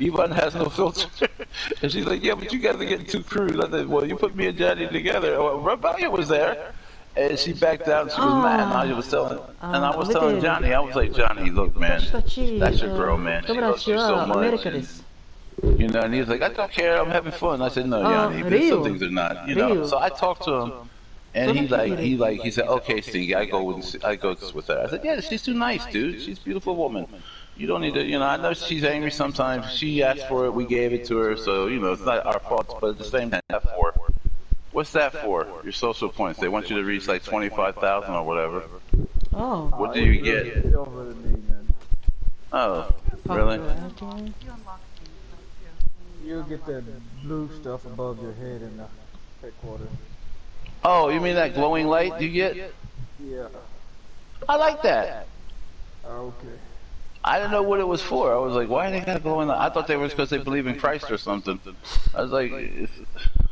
Ivan has no filter. And she's like, yeah, but you guys are getting two crews. I said, well, you put me and Johnny together. Well, Rebellion was there. And she backed out, she was mad, and I was telling Johnny, I was like, Johnny, look, man, that's your girl, man, she loves you so much, and, you know, and he was like, I don't care, I'm having fun. I said, no, Johnny, there's some things are not, you know, so I talked to him, and he said, okay, Steve, I go with her. I said, yeah, she's too nice, dude, she's a beautiful woman. You don't need to, you know, I know she's angry sometimes, she asked for it, we gave it to her, so, you know, it's not our fault, but at the same time, that's for her. What's that for? Your social points. They want you to reach like 25,000 or whatever. Oh. What do you get? Oh, really? You'll get that blue stuff above your head in the headquarters. Oh, you mean that glowing light you get? Yeah. I like that. Okay. I didn't know what it was for. I was like, why are they gonna glow in the? I thought they were because they believe in Christ or something. I was like,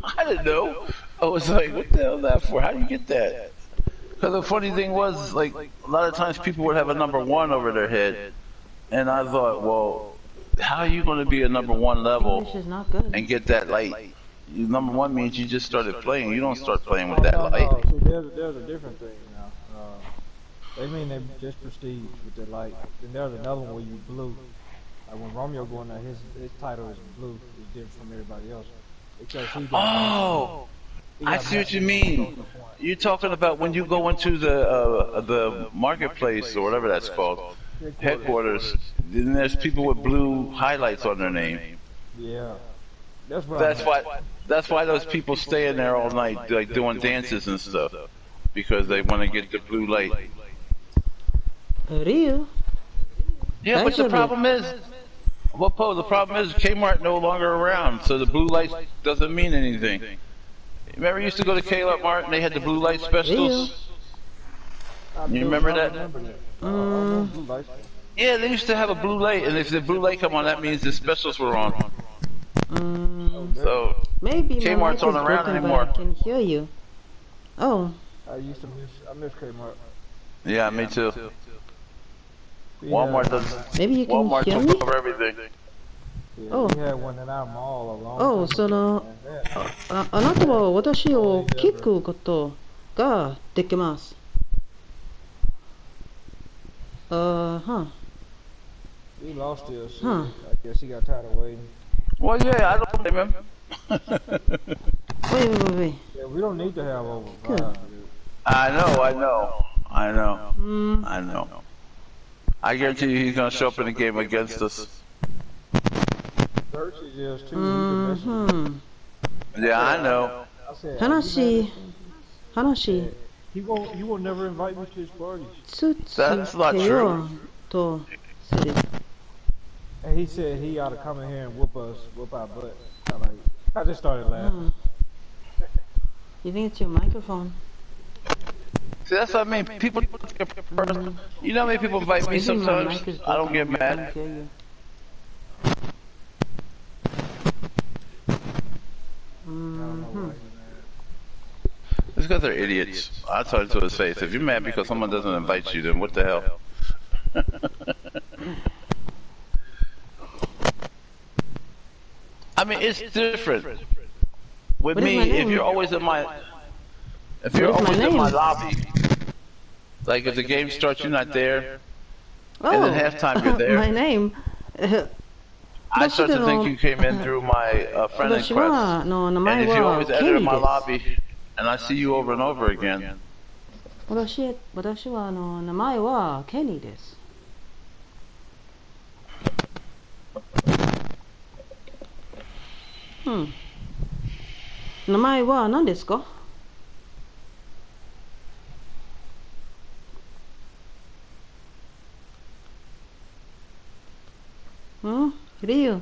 I didn't know. I was like, what the hell is that for? How do you get that? Because the funny thing was, like, a lot of times people would have a number one over their head. And I thought, well, how are you going to be a number one level and get that light? Number one means you just started playing. You don't start playing with that light. See, there's a different thing now. They mean they just prestige with their light. Then there's another one where you blue. Like when Romeo going out, his title is blue. It's different from everybody else. Oh, I see what you mean. You're talking about when you go into the marketplace or whatever that's called, headquarters. Then there's people with blue highlights on their name. Yeah, that's what. That's why those people stay in there all night, like doing dances and stuff, because they want to get the blue light. Real. Yeah, but the problem is. Well, Poe, the problem is Kmart no longer around, so the blue light doesn't mean anything. Remember, you used to go to Kmart and they had the blue light specials? You remember that? Yeah, they used to have a blue light, and if the blue light come on, that means the specials were on. So, maybe Kmart's not around anymore. I can hear you. Oh. I miss Kmart. Yeah, me too. Walmart does. Maybe you can Walmart hear me? Over everything. Yeah, oh. We had one in our mall a long time ago. その、あなたは私を聞くことができます。He lost his. I guess he got tired of waiting. Well, yeah, I don't remember. Wait. Yeah, we don't need to have over. I know. I guarantee you he's going to show up in a game against us. Yeah, I know. Hanashi. You will never invite me to his party. That's not true. And he said he ought to come in here and whoop our butt. I just started laughing. You think it's your microphone? See, that's what I mean. People, you know how many people invite me sometimes? I don't get mad. It's because they're idiots. I tell it to his face. If you're mad because someone doesn't invite you, then what the hell? I mean, it's different. With me, if you're always in my... If you're always in my lobby, like if the game starts, you're not there, and then halftime you're there. My name. I start to think you came in through my friend request. And if you're always in my lobby, and I see you over and over again. Rio.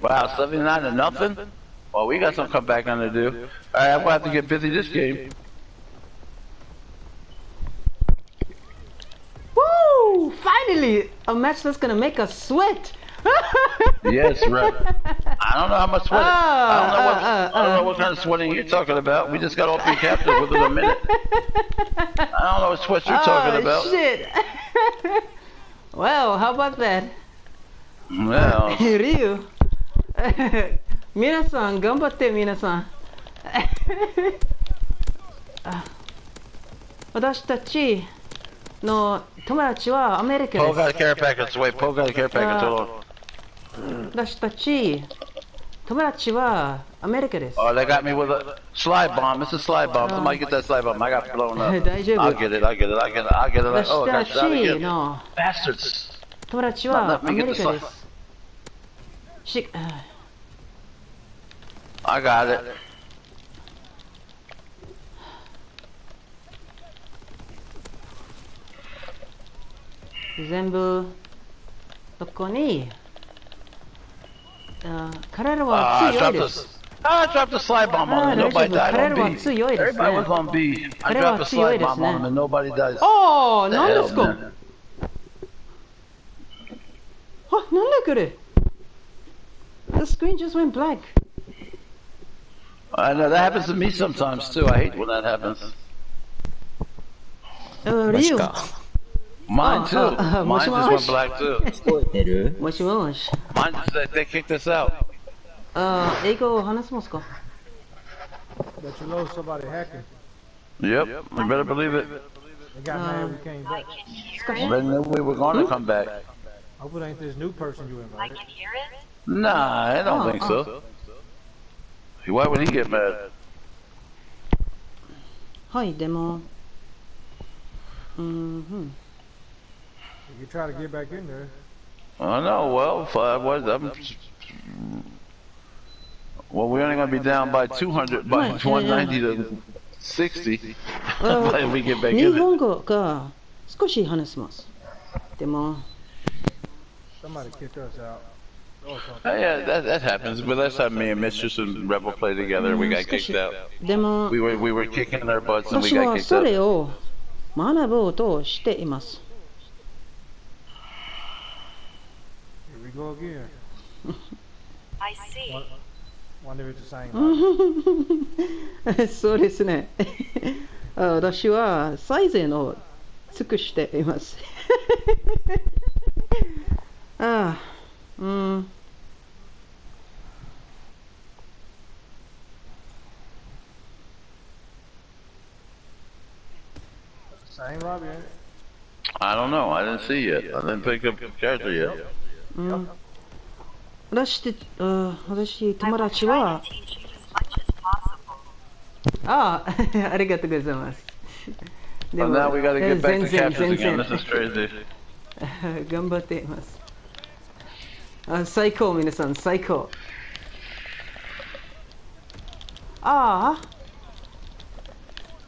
Wow, 79 to nothing? Well, we got some comeback on to do. Alright, I'm gonna have to get busy this game. Woo! Finally! A match that's gonna make us sweat! Yes, right. I don't know how much sweating. I don't know what kind of sweating you're talking about. We just got all three captive within a minute. I don't know what sweat you're talking about. Oh, shit. Well, how about that? Well. Ryu. Minasan, ganbatte, minasan. Watashitachi no tomodachi wa American. Paul got a care package. Wait, Paul got a care package. Hold on. Watashitachi tomodachi wa American desu. Oh, they got me with a slide bomb. It's a slide bomb. Somebody get that slide bomb. I got blown up. I'll get it. Oh, I got shot again. No. Bastards. Tomodachi wa American desu. I got it. Zenbu Dokoni. I dropped a slide bomb on him and nobody died on B. Everybody was on B. I dropped a slide bomb on him and nobody died. Oh, let's go. The screen just went black. I know that happens to me sometimes too. I hate when that happens. Ryu. Mine too. Mine just went black too. Mine just said they kicked us out. Ego Hanasmosko. But you know somebody hacking. Yep, you better believe it. They got mad we came back. They knew we were gonna come back. I hope it ain't this new person you invited. I can hear it? Nah, I don't think so. Why would he get mad? Hi, Demo. You try to get back in there. I know. Well, we're only gonna be down by 200, by 190 to 60. If we get back in there. Somebody kicked us out. Yeah, that happens. But last time me and Mistress and Rebel played together, we got kicked out. We were kicking our butts and we got kicked out. Here we go again. I see. Wonder if it's the same. So this is. Dashi wa saizen o tsukushite imasu. Ah. Same lobby, ain't it? I don't know. I didn't see yet. I didn't pick up the character yet. Well, now we gotta get back to captures again. This is crazy. Ganbatte imasu. Psycho, minasan, psycho.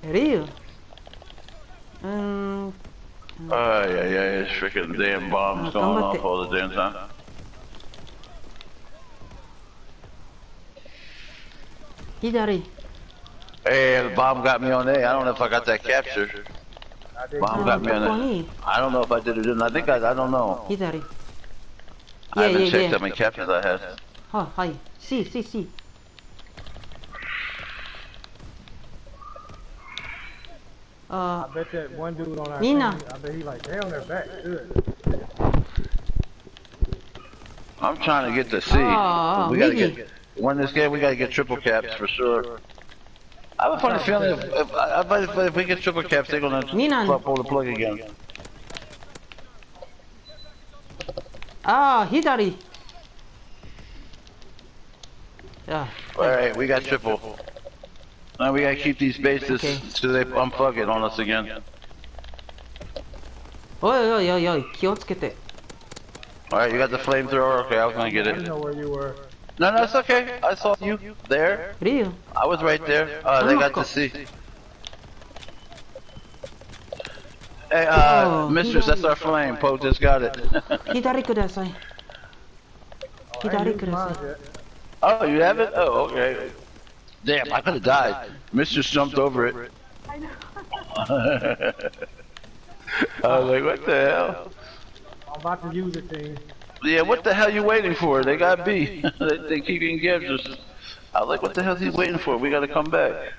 Ryu. It's freaking damn bombs going off all the damn time. Hidari. Hey, the bomb got me on A. I don't know if I got that capture. Bomb got me on A. I don't know if I did or didn't. I think I don't know. Hidari. I haven't checked how many captures I had. Oh, hi. See. I bet that one dude on our team, I bet he like, they on their back, good. I'm trying to get to C. We gotta get, win this game, we gotta get triple caps for sure. I have a funny feeling if we get triple caps, they're gonna pull the plug again. Hidari. Alright, we got triple. Now we gotta keep these bases till they unplug it on us again. Oi, kiyotsukete. Alright, you got the flamethrower? Okay, I was gonna get it. I didn't know where you were. No, it's okay. I saw you there. Ryu. I was right there. They got to see. Hey, Mistress, that's our flame. Poe just got it. Hidari kudasai. Hidari kudasai. Oh, you have it? Oh, okay. Damn, I could have died. Mistress jumped over it. I know. I was like, what the hell? I'm about to use it, thing. Yeah, what the hell you waiting for? They got B. They keep getting captured. I was like, what the hell is he waiting for? We gotta come back.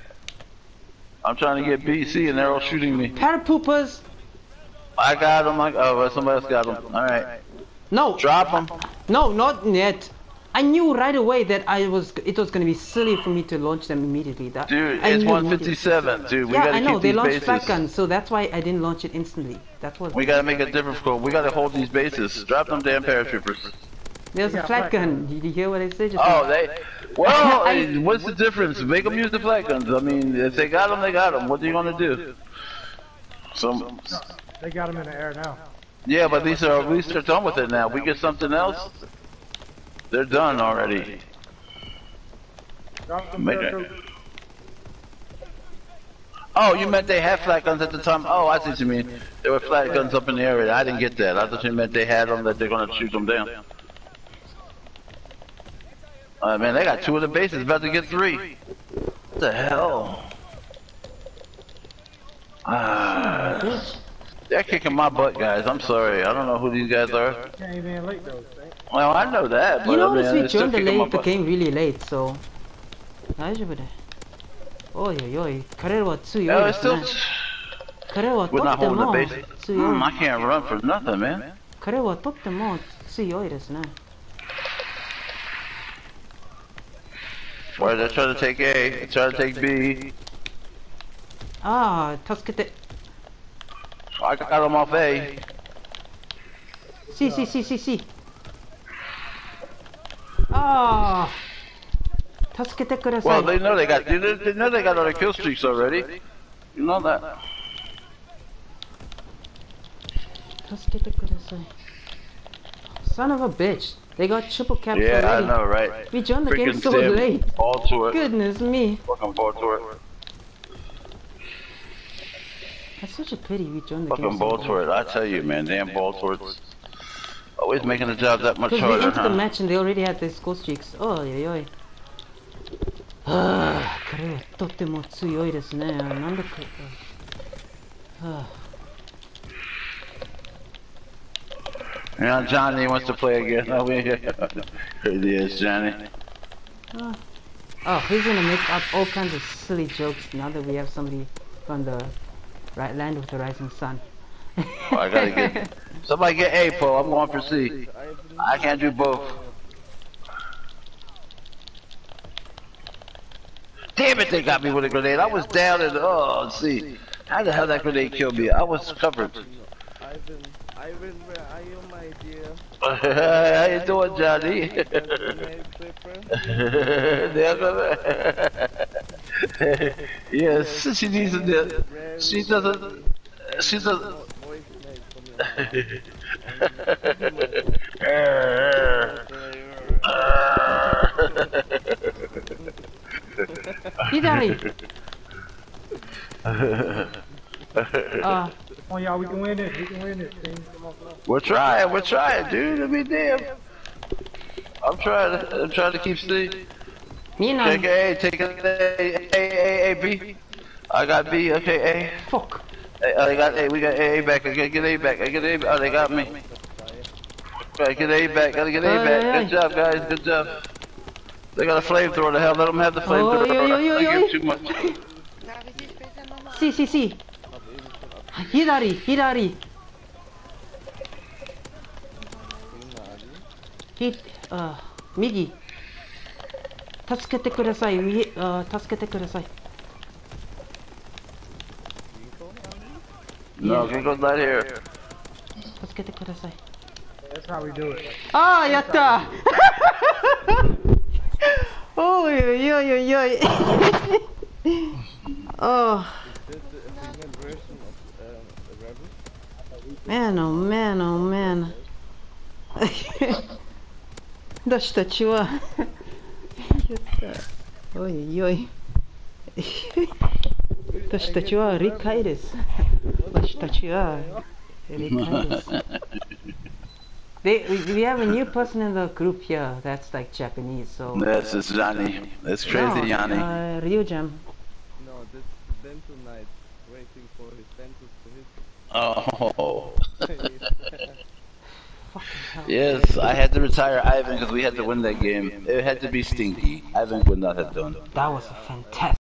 I'm trying to get BC and they're all shooting me. Parapoopers! I got him. Oh, somebody else got him. Alright. No! Drop him. No, not yet. I knew right away that it was gonna be silly for me to launch them immediately. That, dude, it's 157, dude. We gotta keep these bases. Yeah, I know they launched shotguns, so that's why I didn't launch it instantly. That was. We gotta make a difference, call. We gotta hold these bases. Drop them damn paratroopers. There's a flat gun. Did you hear what I said? Oh, well, what's the difference? Make them use the flat guns. I mean, if they got them, they got them. What are you gonna do? They got them in the air now. Yeah, but these are at least they're done with it now. We get something else. They're done already. Oh, you meant they had flat guns at the time? Oh, I see what you mean. There were flat guns up in the area. I didn't get that. I thought you meant they had them, that they're going to shoot them down. Alright, man, they got two of the bases. About to get three. What the hell? They're kicking my butt, guys. I'm sorry. I don't know who these guys are. Well, I know that, but you know, I mean, we joined the game really late, so. Oh, yo, it's still. We're not holding the base. I can't run for nothing, man. Why did I try to take A? I tried to take B. Ah, I got him off A. See. Ah, well, they know they got other kill streaks already. You know that. Son of a bitch! They got triple caps already. Yeah, I know, right? We joined the game so late. All to it. Goodness me. Welcome forward to it. That's such a pity we joined the game. Fucking ball toward it, I tell you, man. Damn ball towards. Always making the job that much harder. They entered the match and they already had their score streaks. Oh, yeah. You know, Johnny wants to play again. Oh, yeah. Here he is, Johnny. Oh, he's gonna make up all kinds of silly jokes now that we have somebody from the right land with the rising sun. Oh, I gotta get somebody get A, Paul. I'm going for C. I can't do both. Damn it, they got me with a grenade. I was down and oh, see. How the hell that grenade killed me? I was covered. Ivan, where are you, my dear? How you doing, Johnny? Yes, she needs a. She doesn't. She doesn't. Oh yeah, we can win it. We can win it. We're trying, dude. I mean, damn. I'm trying to keep C. Take A, B. I got B. Okay, A. Fuck. Oh, they got A. We got A back. I gotta get A back. I get A. Oh, they got me. Gotta get A back. Gotta get A back. Good job, guys. Good job. They got a flamethrower. The hell, let them have the flamethrower. I give too much. See. Hidari. Migi. Tasukete kudasai. No, Ginkgo's not here. Tasukete kudasai. That's how we do it. Ah, yatta! Oh, yo. Oh. Man, oh man. We have a new person in the group here that's like Japanese, so. This is Yanni. That's crazy, Yanni. Ryujam. No, this dental knight waiting for his dentist to hit. Oh. Fucking hell. Yes, I had to retire Ivan because we had to win that game. It had to be stinky. Ivan would not have done. That was a fantastic.